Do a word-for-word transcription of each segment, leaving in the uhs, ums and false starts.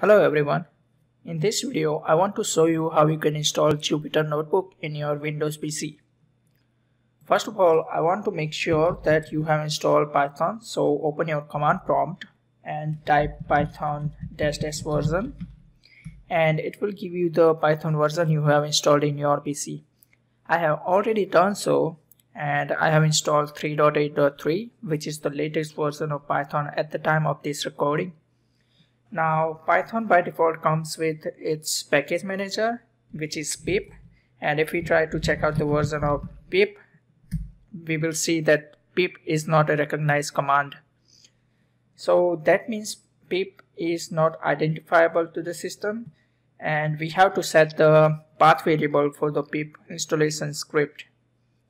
Hello everyone, in this video I want to show you how you can install Jupyter Notebook in your Windows P C. First of all, I want to make sure that you have installed Python, so open your command prompt and type python -s version and it will give you the Python version you have installed in your P C. I have already done so and I have installed three point eight point three, which is the latest version of Python at the time of this recording. Now Python by default comes with its package manager, which is pip, and if we try to check out the version of pip, we will see that pip is not a recognized command. So that means pip is not identifiable to the system, and we have to set the path variable for the pip installation script.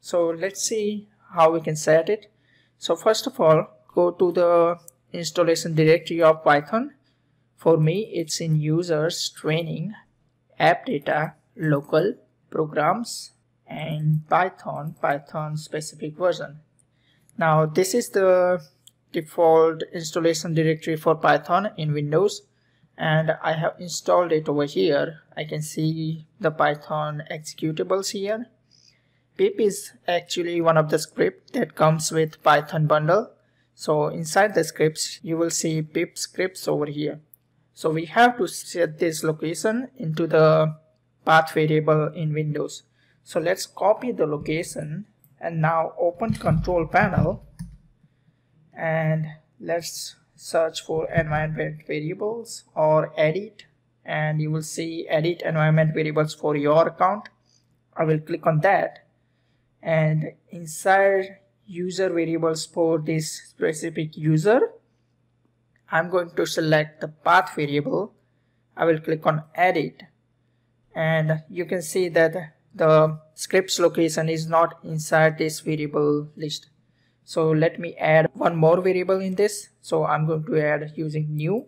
So let's see how we can set it. So first of all, go to the installation directory of Python. For me, it's in users, training, app data, local, programs, and Python, Python specific version. Now this is the default installation directory for Python in Windows, and I have installed it over here. I can see the Python executables here. Pip is actually one of the scripts that comes with Python bundle. So inside the scripts, you will see pip scripts over here. So we have to set this location into the path variable in Windows. So let's copy the location and now open control panel and let's search for environment variables or edit, and you will see edit environment variables for your account. I will click on that, and inside user variables for this specific user, I'm going to select the path variable. I will click on edit, and you can see that the scripts location is not inside this variable list. So let me add one more variable in this. So I'm going to add using new,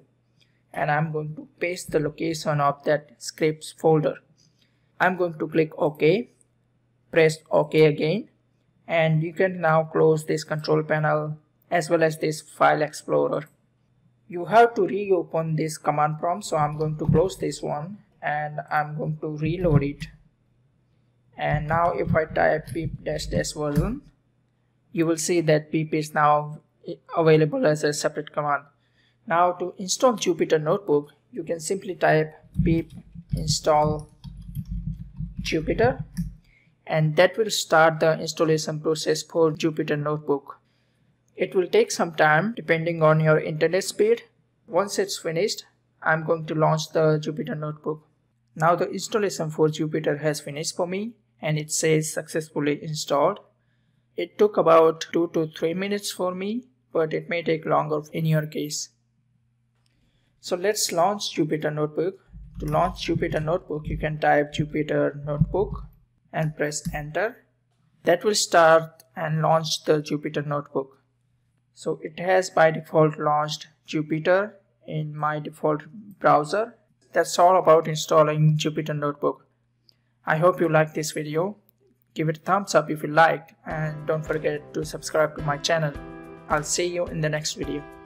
and I'm going to paste the location of that scripts folder. I'm going to click OK, press OK again, and you can now close this control panel as well as this file explorer. You have to reopen this command prompt, so I'm going to close this one and I'm going to reload it. And now if I type pip dash dash version, you will see that pip is now available as a separate command. Now to install Jupyter Notebook, you can simply type pip install Jupyter, and that will start the installation process for Jupyter Notebook. It will take some time depending on your internet speed. Once it's finished, I'm going to launch the Jupyter Notebook. Now the installation for Jupyter has finished for me, and it says successfully installed. It took about two to three minutes for me, but it may take longer in your case. So let's launch Jupyter Notebook. To launch Jupyter Notebook, you can type Jupyter Notebook and press enter. That will start and launch the Jupyter Notebook. So it has by default launched Jupyter in my default browser. That's all about installing Jupyter Notebook. I hope you like this video. Give it a thumbs up if you liked, and don't forget to subscribe to my channel. I'll see you in the next video.